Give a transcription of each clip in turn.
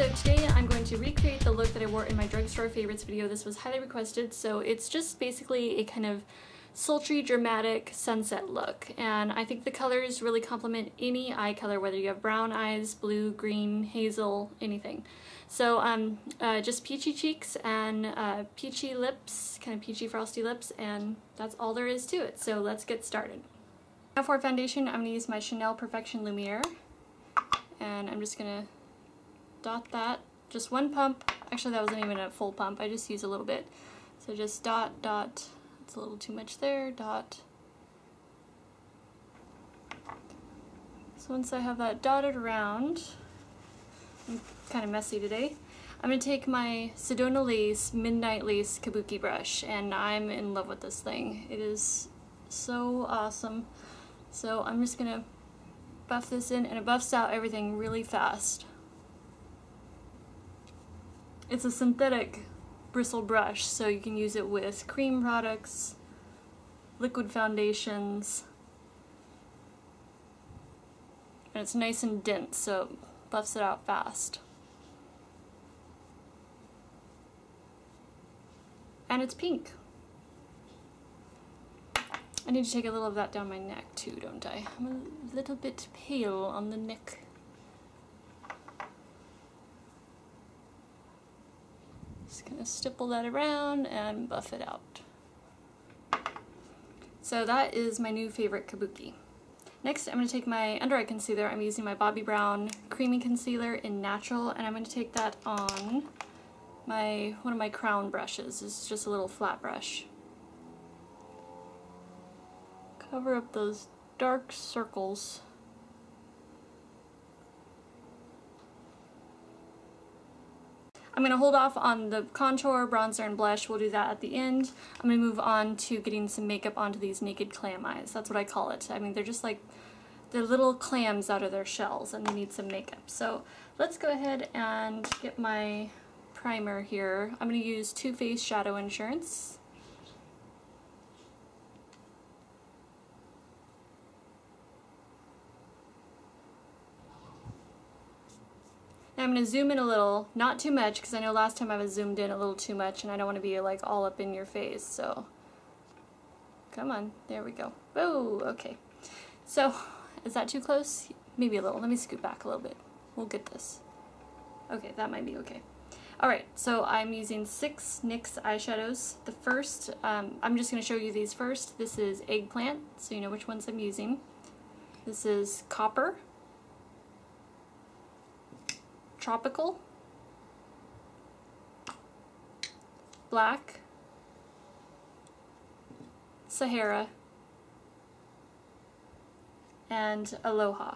So today I'm going to recreate the look that I wore in my drugstore favorites video. This was highly requested, so it's just basically a kind of sultry, dramatic sunset look, and I think the colors really complement any eye color, whether you have brown eyes, blue, green, hazel, anything. So just peachy cheeks and peachy lips, kind of peachy frosty lips, and that's all there is to it. So let's get started. Now for foundation, I'm going to use my Chanel Perfection Lumiere, and I'm just going to dot that. Just one pump. Actually, that wasn't even a full pump. I just used a little bit. So just dot, dot. It's a little too much there. Dot. So once I have that dotted around, I'm kind of messy today, I'm going to take my Sedona Lace Midnight Lace Kabuki Brush, and I'm in love with this thing. It is so awesome. So I'm just going to buff this in, and it buffs out everything really fast. It's a synthetic bristle brush, so you can use it with cream products, liquid foundations, and it's nice and dense, so it buffs it out fast. And it's pink. I need to take a little of that down my neck too, don't I? I'm a little bit pale on the neck. Just gonna stipple that around and buff it out. So that is my new favorite Kabuki. Next, I'm gonna take my under eye concealer. I'm using my Bobbi Brown Creamy Concealer in Natural, and I'm gonna take that on my one of my crown brushes. It's just a little flat brush. Cover up those dark circles. I'm going to hold off on the contour, bronzer, and blush. We'll do that at the end. I'm going to move on to getting some makeup onto these naked clam eyes. That's what I call it. I mean, they're just like, they're little clams out of their shells, and they need some makeup. So let's go ahead and get my primer here. I'm going to use Too Faced Shadow Insurance. I'm going to zoom in a little, not too much, because I know last time I was zoomed in a little too much, and I don't want to be like all up in your face, so come on, there we go. Whoa, okay. So, is that too close? Maybe a little. Let me scoot back a little bit. We'll get this. Okay, that might be okay. Alright, so I'm using 6 NYX eyeshadows. The first, I'm just going to show you these first. This is Eggplant, so you know which ones I'm using. This is Copper. Tropical, Black, Sahara, and Aloha.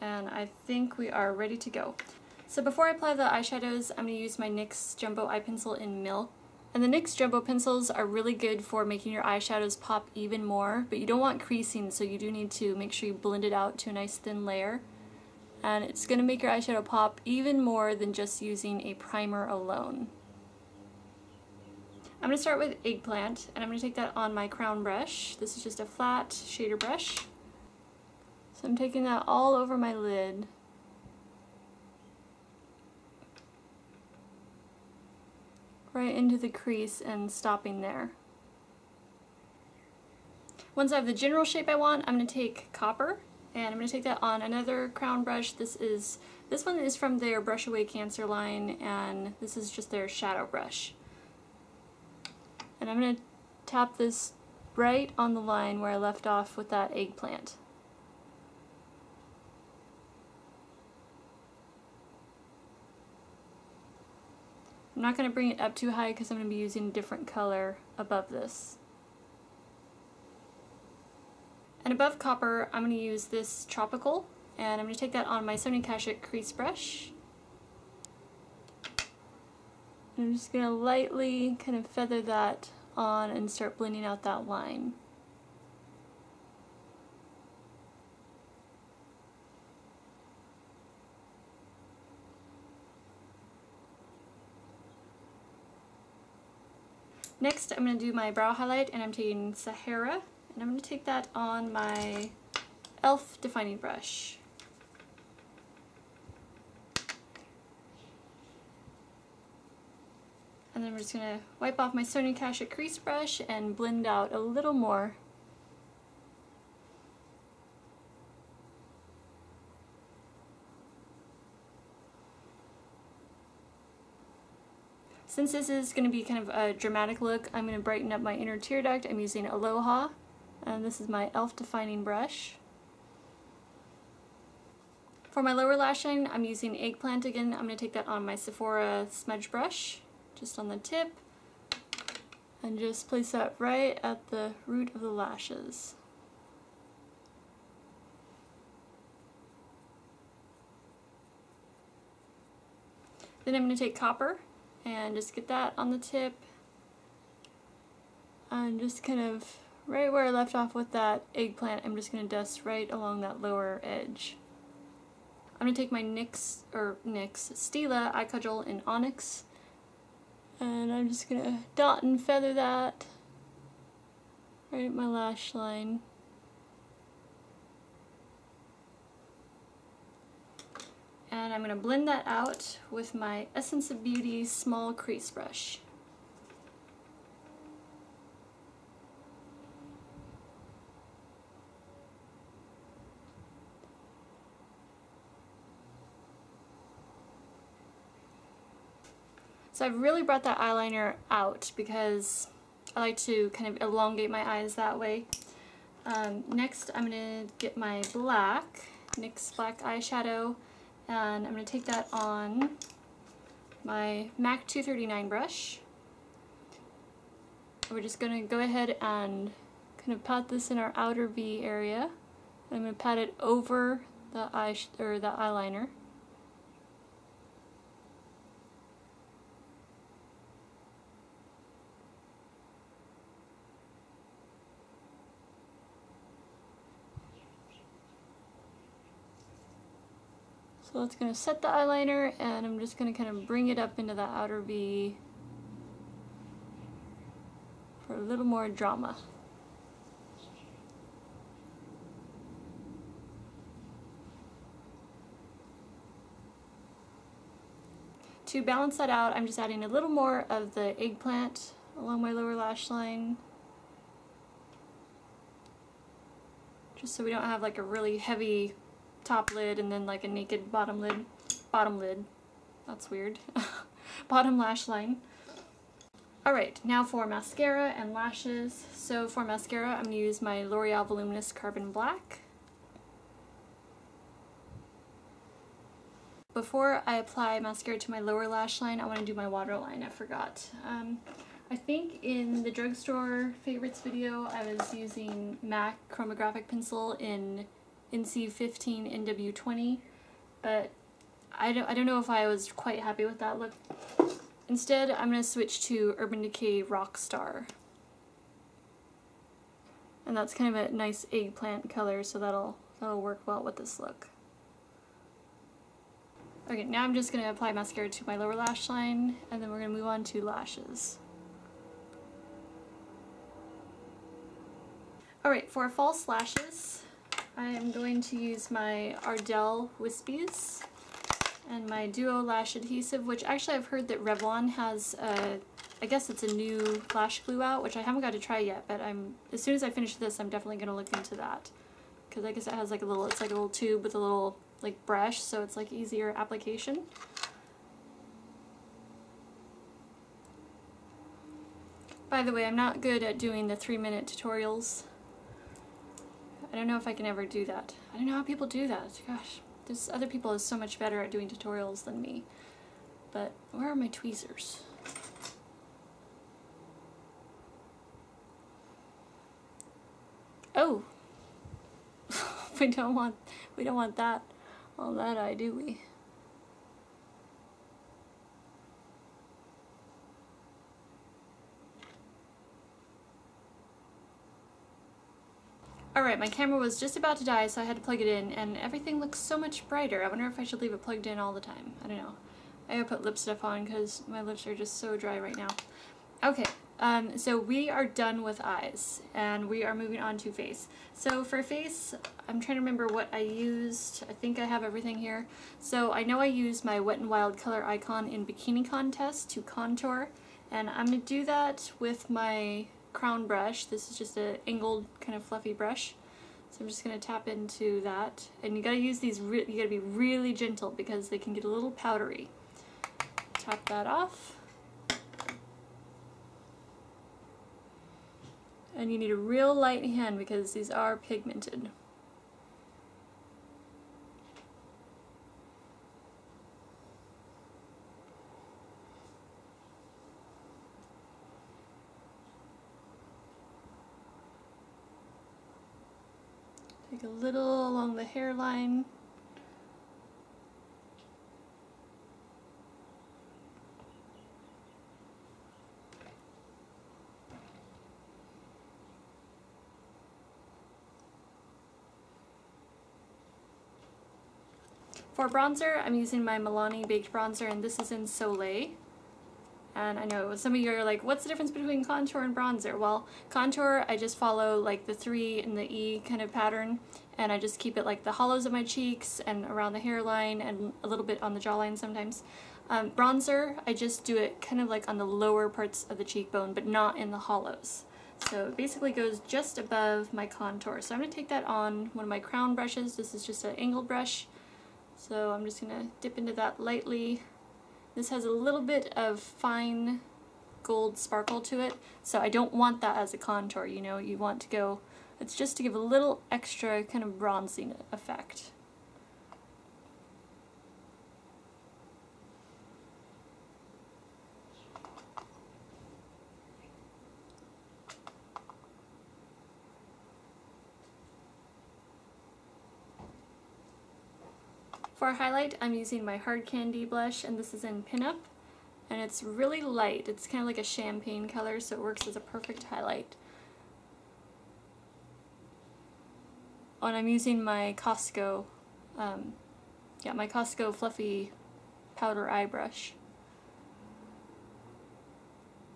And I think we are ready to go. So before I apply the eyeshadows, I'm going to use my NYX Jumbo Eye Pencil in Milk. And the NYX Jumbo Pencils are really good for making your eyeshadows pop even more, but you don't want creasing, so you do need to make sure you blend it out to a nice thin layer. And it's going to make your eyeshadow pop even more than just using a primer alone. I'm going to start with Eggplant, and I'm going to take that on my crown brush. This is just a flat shader brush. So I'm taking that all over my lid. Right into the crease and stopping there. Once I have the general shape I want, I'm going to take Copper. And I'm going to take that on another crown brush. This one is from their Brush Away Cancer line, and this is just their shadow brush. And I'm going to tap this right on the line where I left off with that Eggplant. I'm not going to bring it up too high because I'm going to be using a different color above this. And above Copper, I'm going to use this Tropical, and I'm going to take that on my Sonia Kashuk crease brush. And I'm just going to lightly kind of feather that on and start blending out that line. Next, I'm going to do my brow highlight, and I'm taking Sahara. And I'm going to take that on my e.l.f. defining brush. And then we're just going to wipe off my Sonia Kashuk crease brush and blend out a little more. Since this is going to be kind of a dramatic look, I'm going to brighten up my inner tear duct. I'm using Aloha, and this is my e.l.f. defining brush. For my lower lash line, I'm using Eggplant again. I'm going to take that on my Sephora smudge brush, just on the tip, and just place that right at the root of the lashes. Then I'm going to take Copper and just get that on the tip and just kind of right where I left off with that Eggplant, I'm just going to dust right along that lower edge. I'm going to take my NYX Stila Eye Kajal in Onyx, and I'm just going to dot and feather that right at my lash line. And I'm going to blend that out with my Essence of Beauty small crease brush. So I've really brought that eyeliner out because I like to kind of elongate my eyes that way. Next I'm going to get my black, NYX black eyeshadow, and I'm going to take that on my MAC 239 brush. We're just going to go ahead and kind of pat this in our outer V area. And I'm going to pat it over the eyeliner. So that's going to set the eyeliner, and I'm just going to kind of bring it up into the outer V for a little more drama. To balance that out, I'm just adding a little more of the Eggplant along my lower lash line, just so we don't have like a really heavy top lid and then like a naked bottom lid, that's weird, bottom lash line. Alright, now for mascara and lashes. So for mascara, I'm going to use my L'Oreal Voluminous Carbon Black. Before I apply mascara to my lower lash line, I want to do my waterline. I forgot. I think in the drugstore favorites video, I was using MAC chromographic pencil in NC15 NW20, but I don't know if I was quite happy with that look. Instead, I'm going to switch to Urban Decay Rockstar. And that's kind of a nice eggplant color, so that'll work well with this look. Okay, now I'm just going to apply mascara to my lower lash line, and then we're going to move on to lashes. Alright, for false lashes, I am going to use my Ardell Wispies and my Duo Lash Adhesive, which actually I've heard that Revlon has, I guess it's a new lash glue out, which I haven't got to try yet, but as soon as I finish this, I'm definitely going to look into that. Because I guess it has like it's like a little tube with a little like brush, so it's like easier application. By the way, I'm not good at doing the 3-minute tutorials. I don't know if I can ever do that. I don't know how people do that. Gosh, there's other people who are so much better at doing tutorials than me. But where are my tweezers? Oh, we don't want that, all that eye, do we? Alright, my camera was just about to die, so I had to plug it in, and everything looks so much brighter. I wonder if I should leave it plugged in all the time. I don't know. I gotta put lip stuff on because my lips are just so dry right now. Okay, so we are done with eyes, and we are moving on to face. So for face, I'm trying to remember what I used. I think I have everything here. So I know I used my Wet n Wild Color Icon in Bikini Contest to contour, And I'm going to do that with my crown brush. This is just an angled kind of fluffy brush. So I'm just going to tap into that. And you got to use these, you got to be really gentle because they can get a little powdery. Tap that off. And you need a real light hand because these are pigmented. A little along the hairline. For bronzer, I'm using my Milani Baked Bronzer, and this is in Soleil. And I know some of you are like, what's the difference between contour and bronzer? Well, contour, I just follow like the 3 and the E kind of pattern, and I just keep it like the hollows of my cheeks and around the hairline and a little bit on the jawline sometimes. Bronzer, I just do it kind of like on the lower parts of the cheekbone, but not in the hollows. So it basically goes just above my contour. So I'm going to take that on one of my crown brushes. This is just an angled brush. So I'm just going to dip into that lightly. This has a little bit of fine gold sparkle to it, so I don't want that as a contour, you know, you want to go, it's just to give a little extra kind of bronzing effect. For highlight, I'm using my Hard Candy blush, and this is in Pinup, and it's really light. It's kind of like a champagne color, so it works as a perfect highlight. Oh, and I'm using my Costco, my Costco fluffy powder eye brush.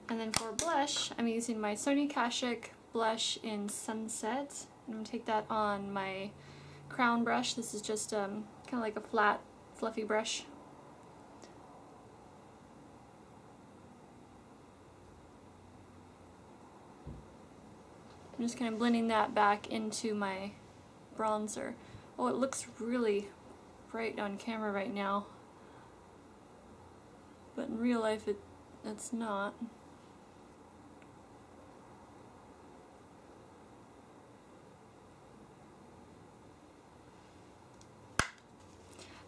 And then for blush, I'm using my Sonia Kashuk blush in Sunset. I'm gonna take that on my crown brush. This is just kind of like a flat, fluffy brush. I'm just kind of blending that back into my bronzer. Oh, it looks really bright on camera right now, but in real life it's not.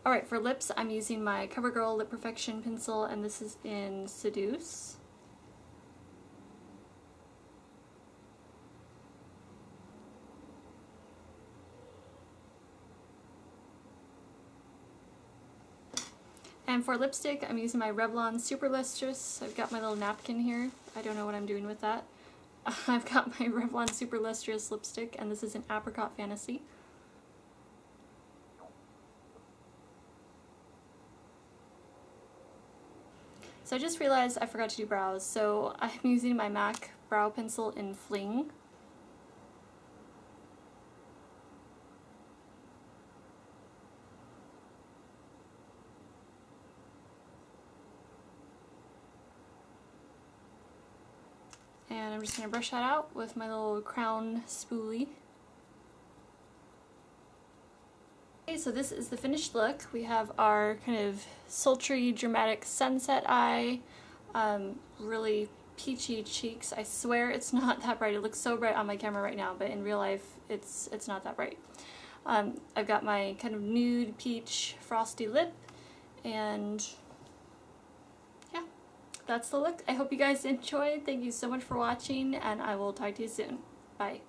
Alright, for lips, I'm using my CoverGirl Lip Perfection Pencil, and this is in Seduce. And for lipstick, I'm using my Revlon Super Lustrous. I've got my little napkin here. I don't know what I'm doing with that. I've got my Revlon Super Lustrous lipstick, and this is in Apricot Fantasy. So I just realized I forgot to do brows, so I'm using my MAC brow pencil in Fling. And I'm just going to brush that out with my little crown spoolie. So this is the finished look. We have our kind of sultry, dramatic sunset eye, really peachy cheeks. I swear it's not that bright. It looks so bright on my camera right now, but in real life it's not that bright. I've got my kind of nude peach frosty lip, and yeah, that's the look. I hope you guys enjoyed. Thank you so much for watching, and I will talk to you soon. Bye.